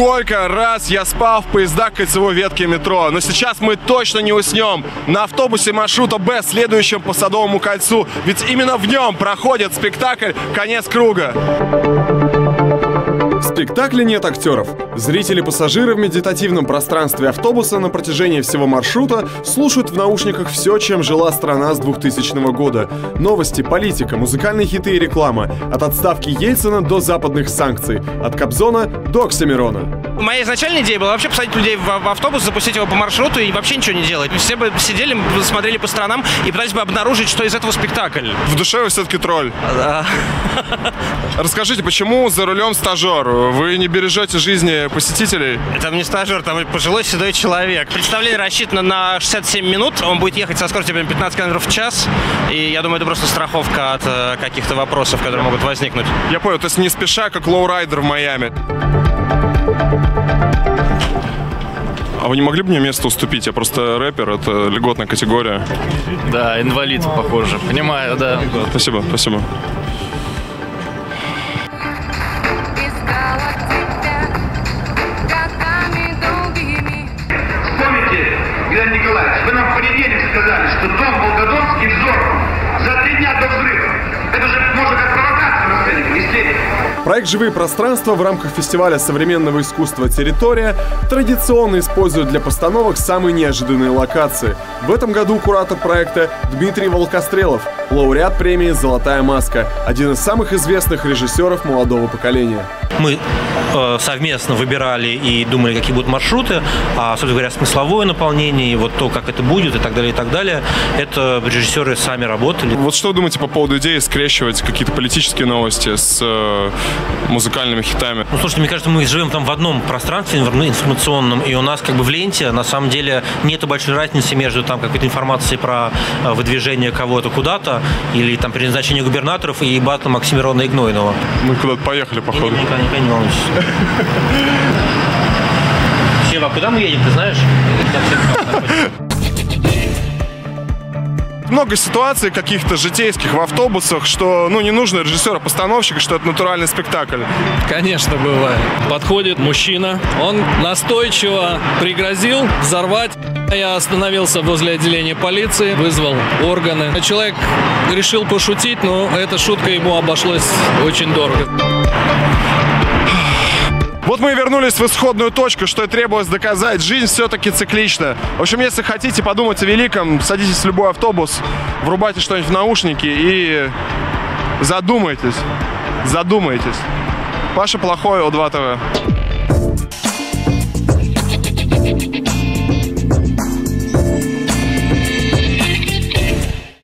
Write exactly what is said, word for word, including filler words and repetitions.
Сколько раз я спал в поездах кольцевой ветки метро, но сейчас мы точно не уснем. На автобусе маршрута Б, следующем по Садовому кольцу, ведь именно в нем проходит спектакль «Конец круга». В спектакле нет актеров. Зрители-пассажиры в медитативном пространстве автобуса на протяжении всего маршрута слушают в наушниках все, чем жила страна с двухтысячного года. Новости, политика, музыкальные хиты и реклама. От отставки Ельцина до западных санкций. От Кобзона до Оксимирона. Моя изначальная идея была вообще посадить людей в автобус, запустить его по маршруту и вообще ничего не делать. Все бы сидели, смотрели по сторонам и пытались бы обнаружить, что из этого спектакль. В душе вы все-таки тролль. Да. Расскажите, почему за рулем стажер? Вы не бережете жизни посетителей? Там не стажер, там пожилой седой человек. Представление рассчитано на шестьдесят семь минут. Он будет ехать со скоростью пятнадцать километров в час. И я думаю, это просто страховка от каких-то вопросов, которые могут возникнуть. Я понял, то есть не спеша, как лоурайдер в Майами. А вы не могли бы мне место уступить? Я просто рэпер, это льготная категория. Да, инвалид, похоже. Понимаю, да. Спасибо, спасибо. Помните, Геннадий Николаевич, вы нам в понедельник сказали, что дом Волгодонский взорван за три дня до взрыва. Это же можно как провокация на сцене вести. Проект «Живые пространства» в рамках фестиваля современного искусства «Территория» традиционно использует для постановок самые неожиданные локации. В этом году куратор проекта Дмитрий Волкострелов, лауреат премии «Золотая маска», один из самых известных режиссеров молодого поколения. Мы э, совместно выбирали и думали, какие будут маршруты, а, собственно говоря, смысловое наполнение, и вот то, как это будет, и так далее, и так далее, это режиссеры сами работали. Вот что вы думаете по поводу идеи скрещивать какие-то политические новости с э, музыкальными хитами? Ну, слушайте, мне кажется, мы живем там в одном пространстве информационном, и у нас как бы в ленте, на самом деле, нет большой разницы между там какой-то информацией про э, выдвижение кого-то куда-то или там переназначение губернаторов и батла Максима Рона Игнойного. Мы куда-то поехали, походу. Сева, куда мы едем, ты знаешь? Много ситуаций каких-то житейских в автобусах, что ну не нужно режиссера-постановщика, что это натуральный спектакль. Конечно, бывает. Подходит мужчина, он настойчиво пригрозил взорвать. Я остановился возле отделения полиции, вызвал органы. Человек решил пошутить, но эта шутка ему обошлась очень дорого. Вот мы и вернулись в исходную точку, что и требовалось доказать. Жизнь все-таки циклична. В общем, если хотите подумать о великом, садитесь в любой автобус, врубайте что-нибудь в наушники и задумайтесь. Задумайтесь. Паша Плохой, о два тэ вэ.